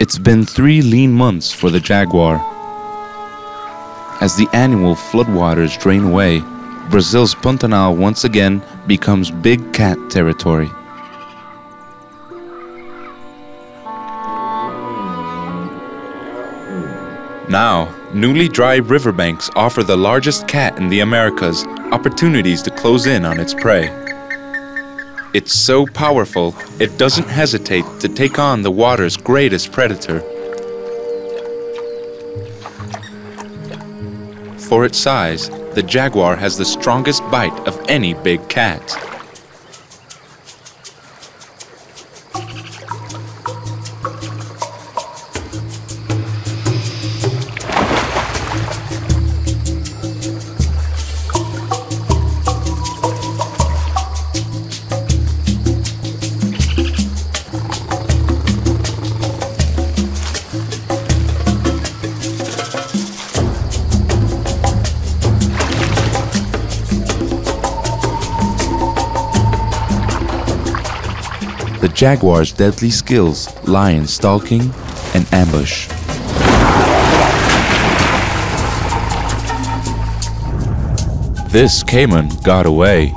It's been 3 lean months for the jaguar. As the annual floodwaters drain away, Brazil's Pantanal once again becomes big cat territory. Now, newly dry riverbanks offer the largest cat in the Americas opportunities to close in on its prey. It's so powerful, it doesn't hesitate to take on the water's greatest predator. For its size, the jaguar has the strongest bite of any big cat. The jaguar's deadly skills lie in stalking and ambush. This caiman got away.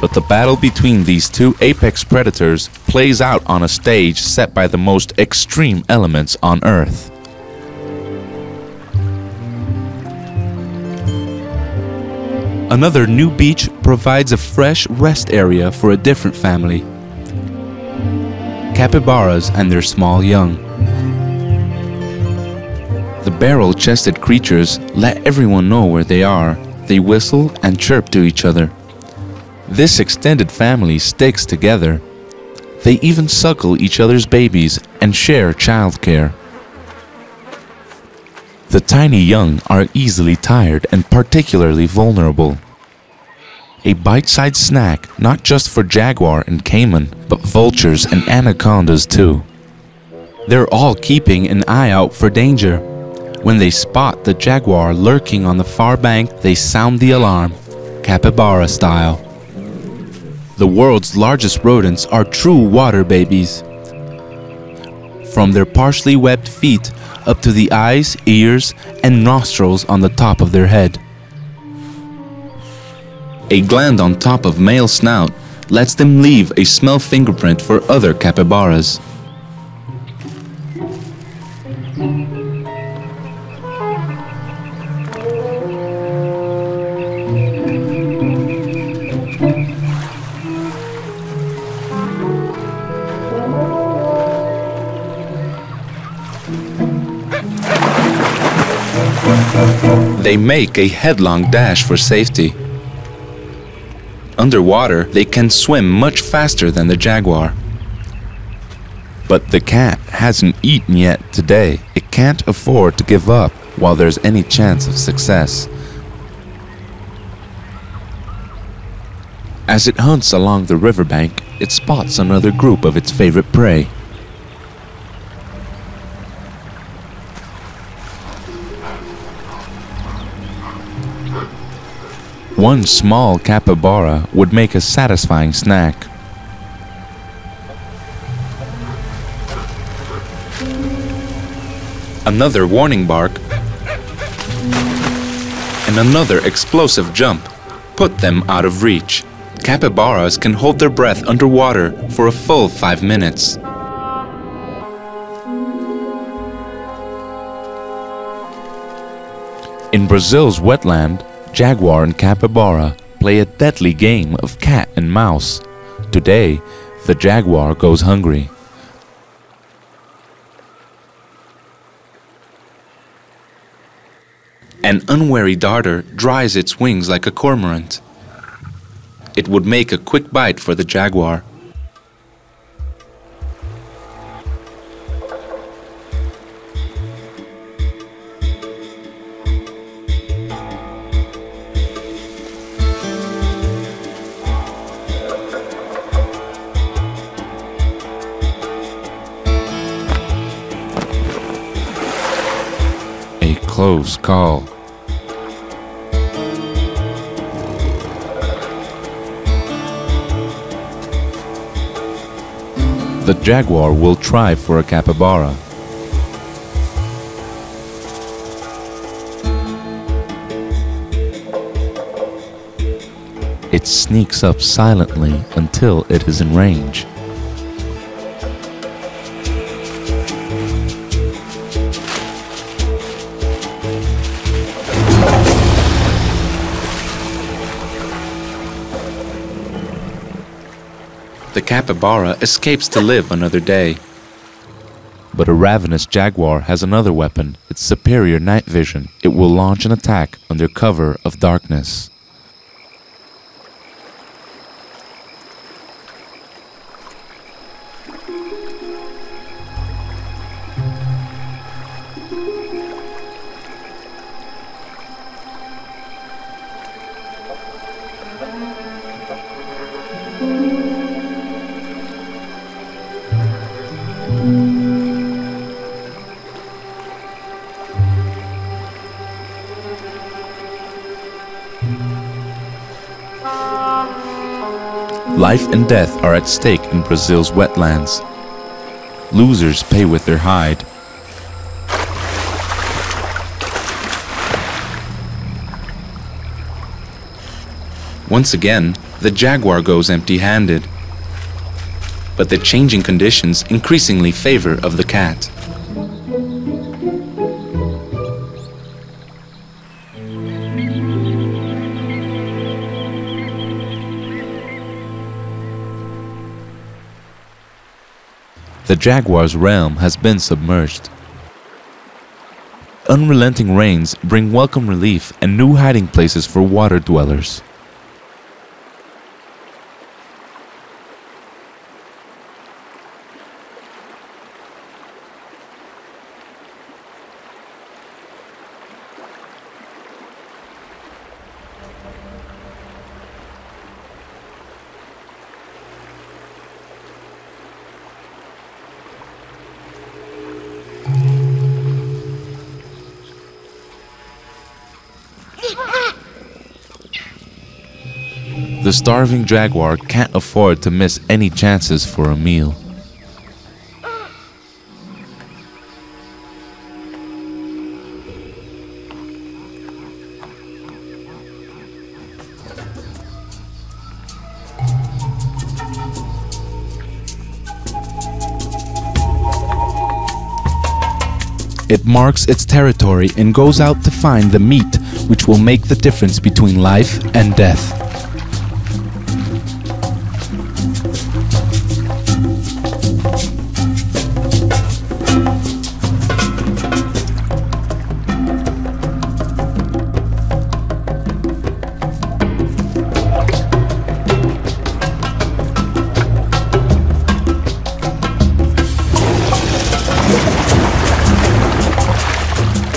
But the battle between these 2 apex predators plays out on a stage set by the most extreme elements on Earth. Another new beach provides a fresh rest area for a different family: capybaras and their small young. The barrel-chested creatures let everyone know where they are. They whistle and chirp to each other. This extended family sticks together. They even suckle each other's babies and share childcare. The tiny young are easily tired and particularly vulnerable. A bite-sized snack not just for jaguar and caiman, but vultures and anacondas too. They're all keeping an eye out for danger. When they spot the jaguar lurking on the far bank, they sound the alarm, capybara style. The world's largest rodents are true water babies. From their partially webbed feet up to the eyes, ears, and nostrils on the top of their head. A gland on top of male snout lets them leave a smell fingerprint for other capybaras. They make a headlong dash for safety. Underwater, they can swim much faster than the jaguar. But the cat hasn't eaten yet today. It can't afford to give up while there's any chance of success. As it hunts along the riverbank, it spots another group of its favorite prey. One small capybara would make a satisfying snack. Another warning bark and another explosive jump put them out of reach. Capybaras can hold their breath underwater for a full 5 minutes. In Brazil's wetland, jaguar and capybara play a deadly game of cat and mouse. Today, the jaguar goes hungry. An unwary darter dries its wings like a cormorant. It would make a quick bite for the jaguar. Close call. The jaguar will try for a capybara. It sneaks up silently until it is in range. The capybara escapes to live another day. But a ravenous jaguar has another weapon, its superior night vision. It will launch an attack under cover of darkness. Life and death are at stake in Brazil's wetlands. Losers pay with their hide. Once again, the jaguar goes empty-handed. But the changing conditions increasingly favor of the cat. The jaguar's realm has been submerged. Unrelenting rains bring welcome relief and new hiding places for water dwellers. The starving jaguar can't afford to miss any chances for a meal. It marks its territory and goes out to find the meat which will make the difference between life and death.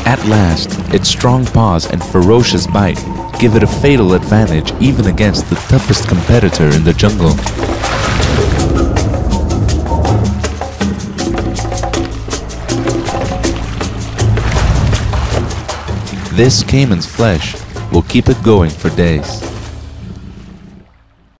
At last, its strong paws and ferocious bite give it a fatal advantage even against the toughest competitor in the jungle. This caiman's flesh will keep it going for days.